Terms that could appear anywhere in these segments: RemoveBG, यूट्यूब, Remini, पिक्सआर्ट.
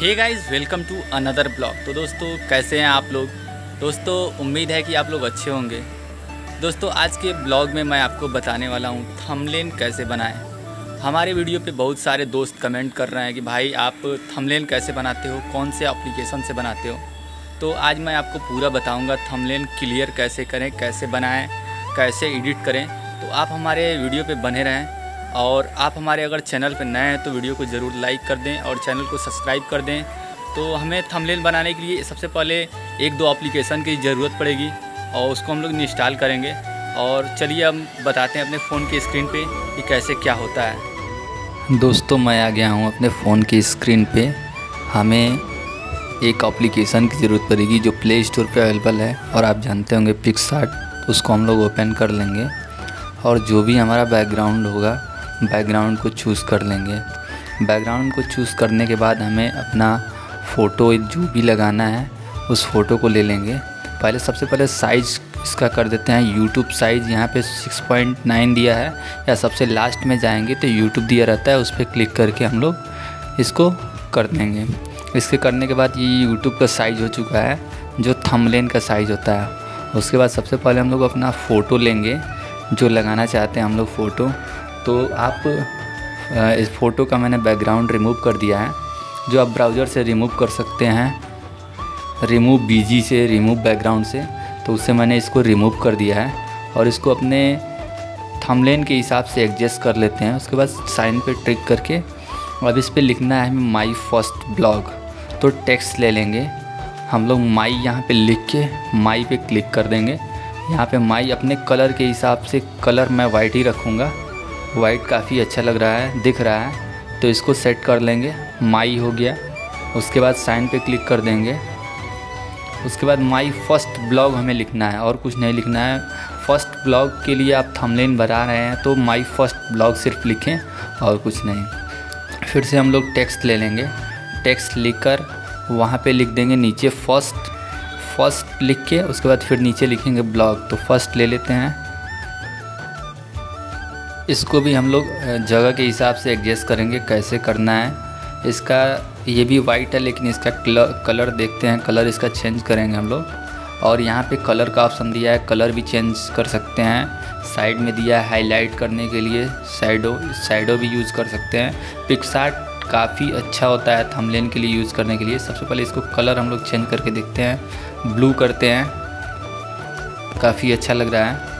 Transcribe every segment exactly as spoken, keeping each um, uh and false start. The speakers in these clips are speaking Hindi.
Hey guys welcome to another blog. तो दोस्तों कैसे हैं आप लोग। दोस्तों उम्मीद है कि आप लोग अच्छे होंगे। दोस्तों आज के ब्लॉग में मैं आपको बताने वाला हूँ थंबनेल कैसे बनाएं। हमारे वीडियो पे बहुत सारे दोस्त कमेंट कर रहे हैं कि भाई आप थंबनेल कैसे बनाते हो, कौन से एप्लीकेशन से बनाते हो। तो आज मैं आपको पूरा बताऊँगा थंबनेल क्लियर कैसे करें, कैसे बनाएँ, कैसे एडिट करें। तो आप हमारे वीडियो पर बने रहें और आप हमारे अगर चैनल पर नए हैं तो वीडियो को ज़रूर लाइक कर दें और चैनल को सब्सक्राइब कर दें। तो हमें थंबनेल बनाने के लिए सबसे पहले एक दो एप्लीकेशन की ज़रूरत पड़ेगी और उसको हम लोग इंस्टॉल करेंगे। और चलिए हम बताते हैं अपने फ़ोन की स्क्रीन पे कि कैसे क्या होता है। दोस्तों मैं आ गया हूँ अपने फ़ोन की स्क्रीन पे। हमें एक एप्लीकेशन की ज़रूरत पड़ेगी जो प्ले स्टोर पर अवेलेबल है और आप जानते होंगे पिक्सआर्ट। उसको हम लोग ओपन कर लेंगे और जो भी हमारा बैकग्राउंड होगा बैकग्राउंड को चूज़ कर लेंगे। बैकग्राउंड को चूज़ करने के बाद हमें अपना फ़ोटो जो भी लगाना है उस फ़ोटो को ले लेंगे। पहले सबसे पहले साइज़ इसका कर देते हैं यूट्यूब साइज़। यहाँ पे सिक्स पॉइंट नाइन दिया है या सबसे लास्ट में जाएंगे तो यूट्यूब दिया रहता है, उस पर क्लिक करके हम लोग इसको कर देंगे। इसके करने के बाद ये यूट्यूब का साइज़ हो चुका है जो थंबनेल का साइज़ होता है। उसके बाद सबसे पहले हम लोग अपना फ़ोटो लेंगे जो लगाना चाहते हैं हम लोग फ़ोटो। तो आप इस फ़ोटो का मैंने बैकग्राउंड रिमूव कर दिया है जो आप ब्राउज़र से रिमूव कर सकते हैं, रिमूव बीजी से, रिमूव बैकग्राउंड से। तो उससे मैंने इसको रिमूव कर दिया है और इसको अपने थंबनेल के हिसाब से एडजस्ट कर लेते हैं। उसके बाद साइन पे ट्रिक करके अब इस पर लिखना है हमें माई फर्स्ट ब्लॉग। तो टेक्स्ट ले लेंगे हम लोग माई, यहाँ पे लिख के माई पे क्लिक कर देंगे। यहाँ पे माई अपने कलर के हिसाब से, कलर मैं वाइट ही रखूँगा, वाइट काफ़ी अच्छा लग रहा है, दिख रहा है, तो इसको सेट कर लेंगे। माई हो गया। उसके बाद साइन पे क्लिक कर देंगे। उसके बाद माई फर्स्ट ब्लॉग हमें लिखना है और कुछ नहीं लिखना है। फर्स्ट ब्लॉग के लिए आप थंबनेल बना रहे हैं तो माई फर्स्ट ब्लॉग सिर्फ लिखें और कुछ नहीं। फिर से हम लोग टेक्स्ट ले लेंगे। टेक्स्ट लिखकर वहाँ पे लिख देंगे नीचे फर्स्ट, फर्स्ट लिख के उसके बाद फिर नीचे लिखेंगे ब्लॉग। तो फर्स्ट ले लेते हैं। इसको भी हम लोग जगह के हिसाब से एडजस्ट करेंगे कैसे करना है। इसका ये भी वाइट है लेकिन इसका कलर देखते हैं, कलर इसका चेंज करेंगे हम लोग। और यहाँ पे कलर का ऑप्शन दिया है, कलर भी चेंज कर सकते हैं। साइड में दिया है हाईलाइट करने के लिए, शैडो, शैडो भी यूज़ कर सकते हैं। पिक्सआर्ट काफ़ी अच्छा होता है थंबनेल के लिए यूज़ करने के लिए। सबसे पहले इसको कलर हम लोग चेंज करके देखते हैं, ब्लू करते हैं, काफ़ी अच्छा लग रहा है।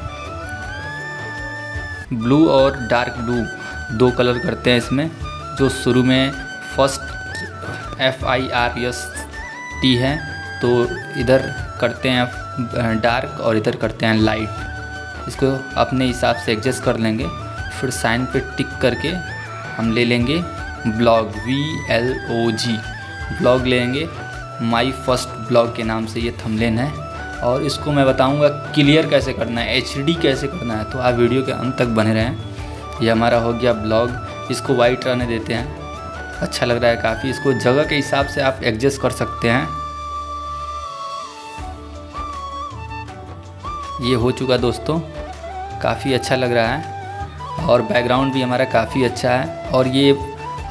ब्लू और डार्क ब्लू दो कलर करते हैं इसमें। जो शुरू में first F I R S T है तो इधर करते हैं डार्क और इधर करते हैं लाइट। इसको अपने हिसाब से एडजस्ट कर लेंगे। फिर साइन पे टिक करके हम ले लेंगे blog, V L O G blog लेंगे। माई फर्स्ट ब्लॉग के नाम से ये थंबनेल है और इसको मैं बताऊंगा क्लियर कैसे करना है, एचडी कैसे करना है। तो आप वीडियो के अंत तक बने रहें। ये हमारा हो गया ब्लॉग। इसको वाइट रहने देते हैं, अच्छा लग रहा है काफ़ी। इसको जगह के हिसाब से आप एडजस्ट कर सकते हैं। ये हो चुका दोस्तों, काफ़ी अच्छा लग रहा है और बैकग्राउंड भी हमारा काफ़ी अच्छा है। और ये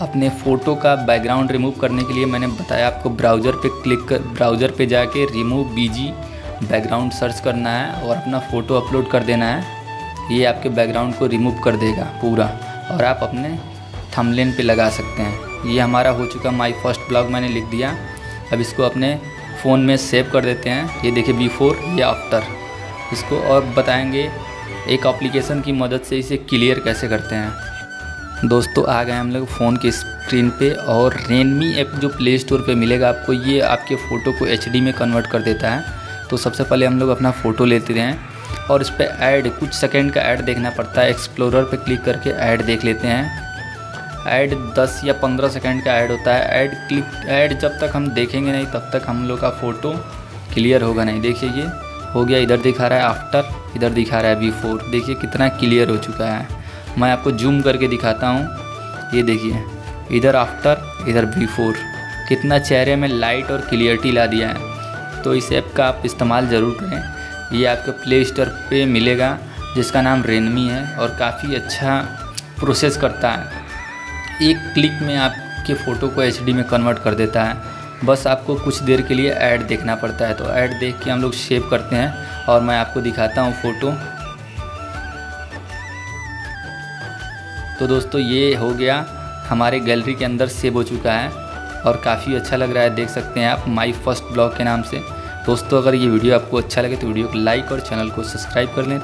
अपने फ़ोटो का बैकग्राउंड रिमूव करने के लिए मैंने बताया आपको ब्राउज़र पर क्लिक कर, ब्राउज़र पर जाके रिमूव बीजी बैकग्राउंड सर्च करना है और अपना फ़ोटो अपलोड कर देना है। ये आपके बैकग्राउंड को रिमूव कर देगा पूरा और आप अपने थंबनेल पे लगा सकते हैं। ये हमारा हो चुका माय फर्स्ट ब्लॉग मैंने लिख दिया। अब इसको अपने फ़ोन में सेव कर देते हैं। ये देखिए बिफोर या आफ्टर। इसको और बताएंगे एक एप्लीकेशन की मदद से इसे क्लियर कैसे करते हैं। दोस्तों आ गए हम लोग फ़ोन की स्क्रीन पे और रेनमी ऐप जो प्ले स्टोर पर मिलेगा आपको, ये आपके फ़ोटो को एच डी में कन्वर्ट कर देता है। तो सबसे पहले हम लोग अपना फ़ोटो लेते हैं और इस पर ऐड, कुछ सेकंड का ऐड देखना पड़ता है। एक्सप्लोरर पे क्लिक करके ऐड देख लेते हैं। ऐड दस या पंद्रह सेकंड का ऐड होता है। ऐड क्लिक, ऐड जब तक हम देखेंगे नहीं तब तक हम लोग का फ़ोटो क्लियर होगा नहीं। देखिए ये हो गया, इधर दिखा रहा है आफ्टर, इधर दिखा रहा है बिफोर। देखिए कितना क्लियर हो चुका है। मैं आपको जूम करके दिखाता हूँ। ये देखिए इधर आफ्टर, इधर बिफोर, कितना चेहरे में लाइट और क्लियरिटी ला दिया है। तो इस ऐप का आप इस्तेमाल ज़रूर करें। ये आपके प्ले स्टोर पे मिलेगा जिसका नाम रेनमी है और काफ़ी अच्छा प्रोसेस करता है। एक क्लिक में आप आपके फ़ोटो को एच डी में कन्वर्ट कर देता है। बस आपको कुछ देर के लिए ऐड देखना पड़ता है, तो ऐड देख के हम लोग सेव करते हैं और मैं आपको दिखाता हूँ फ़ोटो। तो दोस्तों ये हो गया, हमारे गैलरी के अंदर सेव हो चुका है और काफ़ी अच्छा लग रहा है, देख सकते हैं आप माई फर्स्ट ब्लॉग के नाम से। दोस्तों अगर ये वीडियो आपको अच्छा लगे तो वीडियो को लाइक और चैनल को सब्सक्राइब कर लें।